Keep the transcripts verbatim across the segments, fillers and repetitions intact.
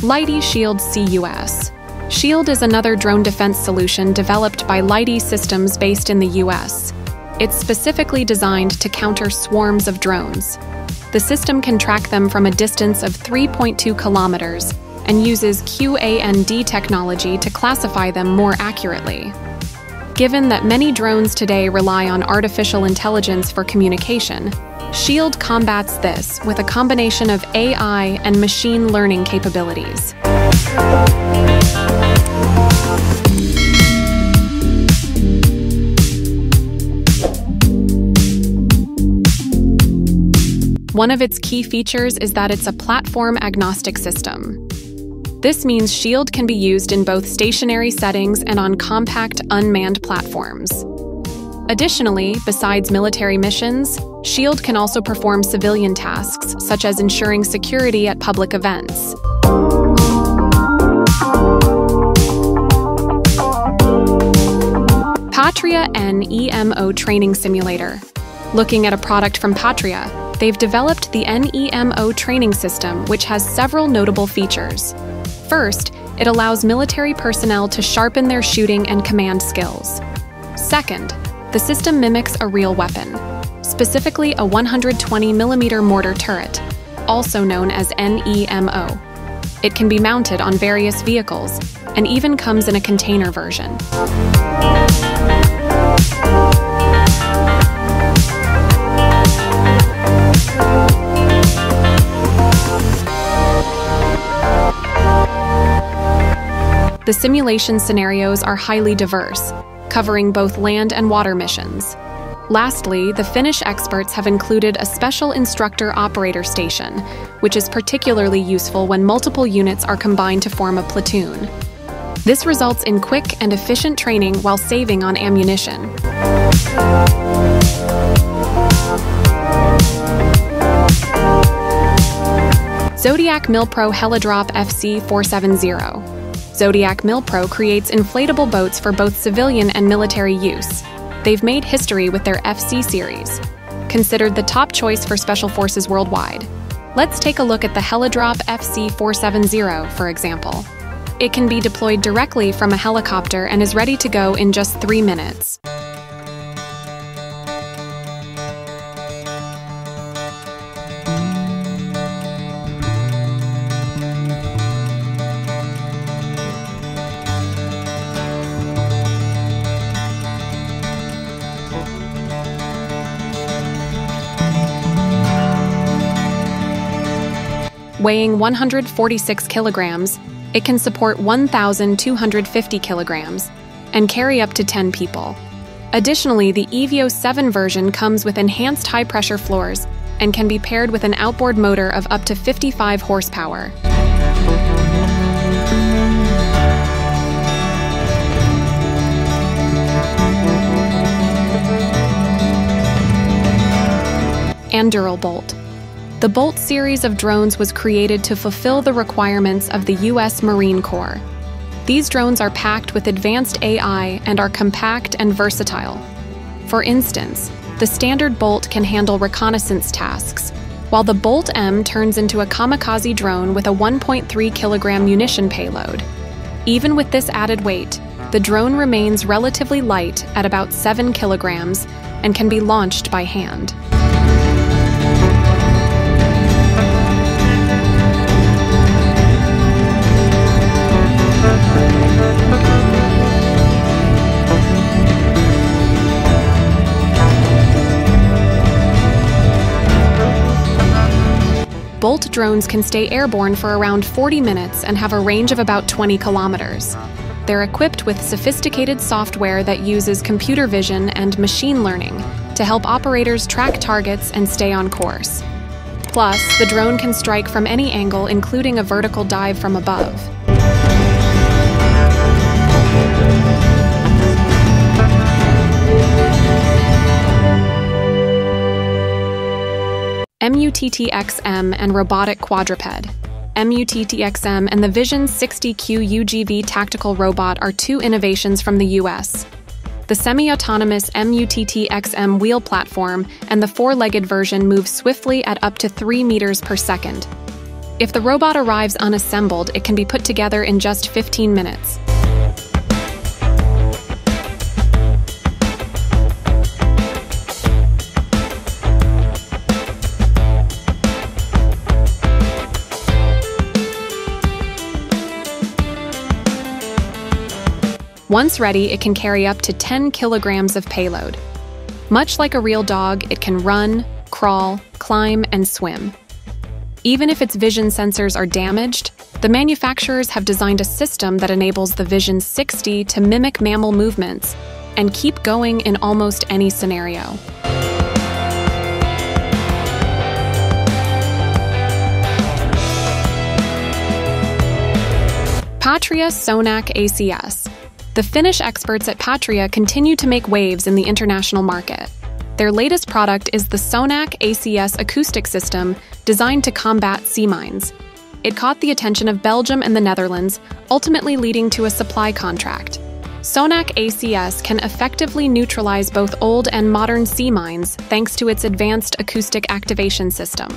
Liteye Shield C U A S. Shield is another drone defense solution developed by Liteye Systems based in the U S. It's specifically designed to counter swarms of drones. The system can track them from a distance of three point two kilometers and uses Q A N D technology to classify them more accurately. Given that many drones today rely on artificial intelligence for communication, Shield combats this with a combination of A I and machine learning capabilities. One of its key features is that it's a platform-agnostic system. This means Shield can be used in both stationary settings and on compact, unmanned platforms. Additionally, besides military missions, Shield can also perform civilian tasks, such as ensuring security at public events. Patria NEMO Training Simulator. Looking at a product from Patria, they've developed the NEMO training system, which has several notable features. First, it allows military personnel to sharpen their shooting and command skills. Second, the system mimics a real weapon, specifically a one hundred twenty millimeter mortar turret, also known as NEMO. It can be mounted on various vehicles and even comes in a container version. The simulation scenarios are highly diverse, covering both land and water missions. Lastly, the Finnish experts have included a special instructor operator station, which is particularly useful when multiple units are combined to form a platoon. This results in quick and efficient training while saving on ammunition. Zodiac Milpro HELIDROP F C four seventy. Zodiac Milpro creates inflatable boats for both civilian and military use. They've made history with their F C series, considered the top choice for special forces worldwide. Let's take a look at the HELIDROP F C four seventy, for example. It can be deployed directly from a helicopter and is ready to go in just three minutes. Weighing one hundred forty-six kilograms, it can support one thousand two hundred fifty kilograms and carry up to ten people. Additionally, the E V O seven version comes with enhanced high-pressure floors and can be paired with an outboard motor of up to fifty-five horsepower. Anduril Bolt. The Bolt series of drones was created to fulfill the requirements of the U S Marine Corps. These drones are packed with advanced A I and are compact and versatile. For instance, the standard Bolt can handle reconnaissance tasks, while the Bolt M turns into a kamikaze drone with a one point three kilogram munition payload. Even with this added weight, the drone remains relatively light at about seven kilograms and can be launched by hand. Bolt drones can stay airborne for around forty minutes and have a range of about twenty kilometers. They're equipped with sophisticated software that uses computer vision and machine learning to help operators track targets and stay on course. Plus, the drone can strike from any angle, including a vertical dive from above. MUTT X M and Robotic Quadruped. MUTT X M and the Vision sixty Q U G V Tactical Robot are two innovations from the U S. The semi-autonomous MUTT X M wheel platform and the four-legged version move swiftly at up to three meters per second. If the robot arrives unassembled, it can be put together in just fifteen minutes. Once ready, it can carry up to ten kilograms of payload. Much like a real dog, it can run, crawl, climb, and swim. Even if its vision sensors are damaged, the manufacturers have designed a system that enables the Vision sixty to mimic mammal movements and keep going in almost any scenario. Patria Sonac A C S. The Finnish experts at Patria continue to make waves in the international market. Their latest product is the Sonac A C S acoustic system designed to combat sea mines. It caught the attention of Belgium and the Netherlands, ultimately leading to a supply contract. Sonac A C S can effectively neutralize both old and modern sea mines thanks to its advanced acoustic activation system.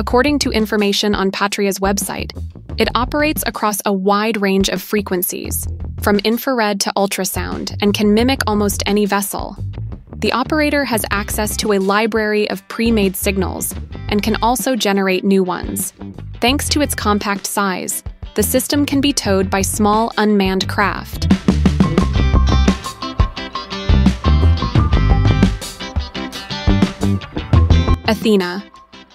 According to information on Patria's website, it operates across a wide range of frequencies, from infrared to ultrasound, and can mimic almost any vessel. The operator has access to a library of pre-made signals and can also generate new ones. Thanks to its compact size, the system can be towed by small unmanned craft. Athena.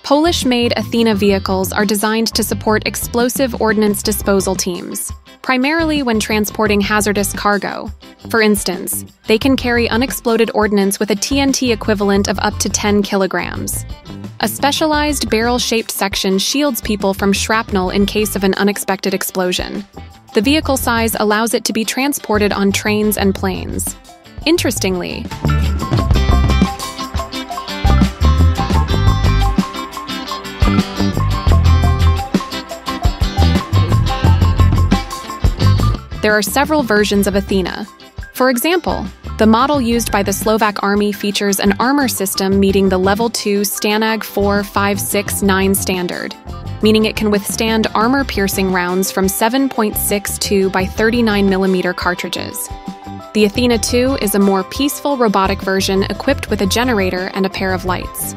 Polish-made Athena vehicles are designed to support explosive ordnance disposal teams, primarily when transporting hazardous cargo. For instance, they can carry unexploded ordnance with a T N T equivalent of up to ten kilograms. A specialized barrel-shaped section shields people from shrapnel in case of an unexpected explosion. The vehicle size allows it to be transported on trains and planes. Interestingly, there are several versions of Athena. For example, the model used by the Slovak Army features an armor system meeting the Level two STANAG four five six nine standard, meaning it can withstand armor-piercing rounds from seven point six two by thirty-nine millimeter cartridges. The Athena two is a more peaceful robotic version equipped with a generator and a pair of lights.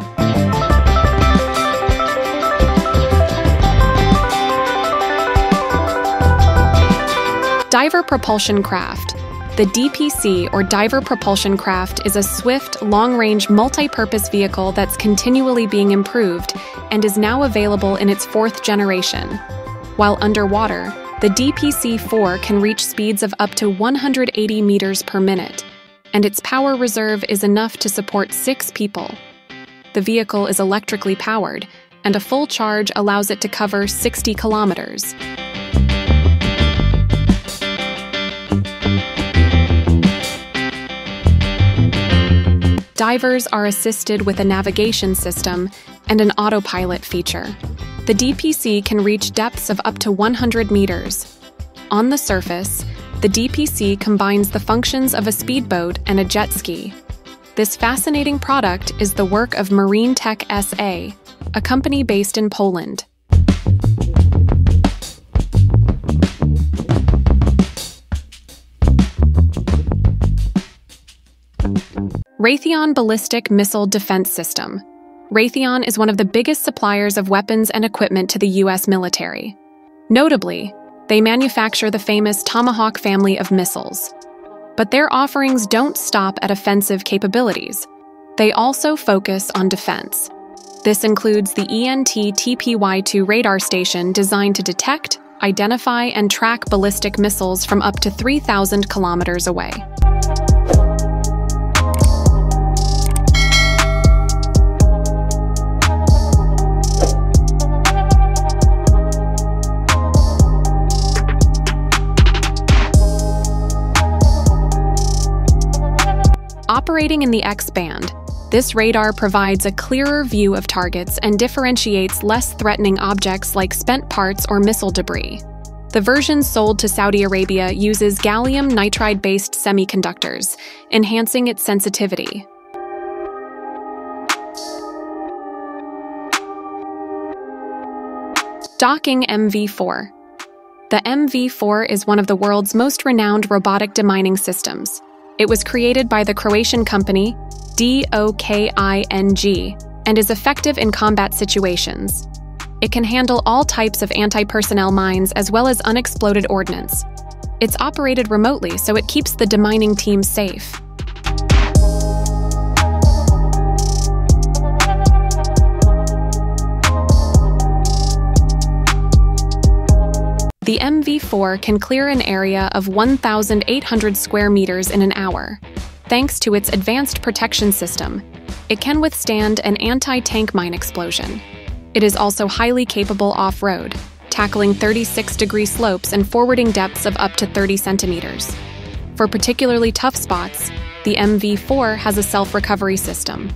Diver Propulsion Craft. The D P C, or Diver Propulsion Craft, is a swift, long-range, multi-purpose vehicle that's continually being improved and is now available in its fourth generation. While underwater, the D P C four can reach speeds of up to one hundred eighty meters per minute, and its power reserve is enough to support six people. The vehicle is electrically powered, and a full charge allows it to cover sixty kilometers. Divers are assisted with a navigation system and an autopilot feature. The D P C can reach depths of up to one hundred meters. On the surface, the D P C combines the functions of a speedboat and a jet ski. This fascinating product is the work of Marine Tech S A, a company based in Poland. Raytheon Ballistic Missile Defense System. Raytheon is one of the biggest suppliers of weapons and equipment to the U S military. Notably, they manufacture the famous Tomahawk family of missiles. But their offerings don't stop at offensive capabilities. They also focus on defense. This includes the E N T T P Y two radar station designed to detect, identify, and track ballistic missiles from up to three thousand kilometers away. Operating in the X-band, this radar provides a clearer view of targets and differentiates less threatening objects like spent parts or missile debris. The version sold to Saudi Arabia uses gallium nitride-based semiconductors, enhancing its sensitivity. D O K-ING M V four. The M V four is one of the world's most renowned robotic demining systems. It was created by the Croatian company D O K I N G and is effective in combat situations. It can handle all types of anti-personnel mines as well as unexploded ordnance. It's operated remotely, so it keeps the demining team safe. The M V four can clear an area of one thousand eight hundred square meters in an hour. Thanks to its advanced protection system, it can withstand an anti-tank mine explosion. It is also highly capable off-road, tackling thirty-six degree slopes and forwarding depths of up to thirty centimeters. For particularly tough spots, the M V four has a self-recovery system.